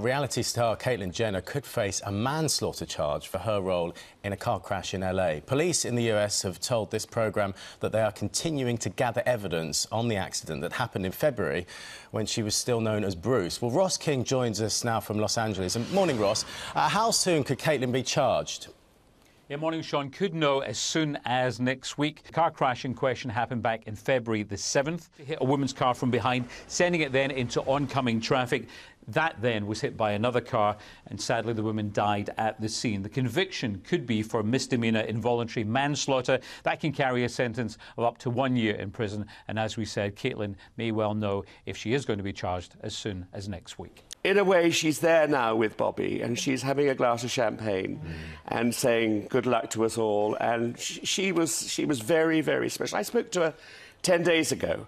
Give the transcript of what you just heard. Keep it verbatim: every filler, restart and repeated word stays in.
Reality star Caitlyn Jenner could face a manslaughter charge for her role in a car crash in L A Police in the U S have told this programme that they are continuing to gather evidence on the accident that happened in February when she was still known as Bruce. Well, Ross King joins us now from Los Angeles. And morning, Ross. Uh, how soon could Caitlyn be charged? Yeah, morning, Sean. Could know as soon as next week. The car crash in question happened back in February the seventh. It hit a woman's car from behind, sending it then into oncoming traffic. That then was hit by another car, and sadly the woman died at the scene. The conviction could be for misdemeanor involuntary manslaughter. That can carry a sentence of up to one year in prison. And as we said, Caitlyn may well know if she is going to be charged as soon as next week. In a way, she's there now with Bobby, and she's having a glass of champagne mm. and saying good luck to us all. And she was, she was very, very special. I spoke to her ten days ago,